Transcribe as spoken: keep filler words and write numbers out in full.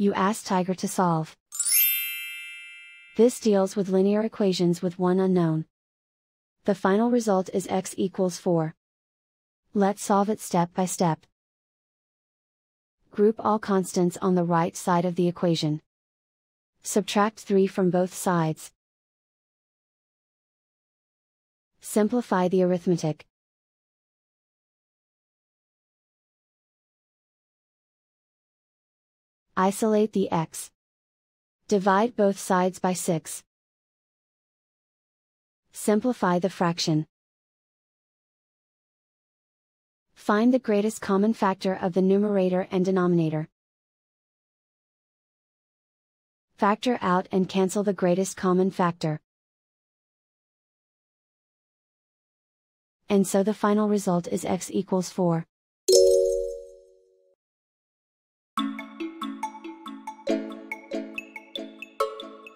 you ask Tiger to solve. This deals with linear equations with one unknown. The final result is x equals four. Let's solve it step by step. Group all constants on the right side of the equation. Subtract three from both sides. Simplify the arithmetic. Isolate the x. Divide both sides by six. Simplify the fraction. Find the greatest common factor of the numerator and denominator. Factor out and cancel the greatest common factor. And so the final result is x equals four.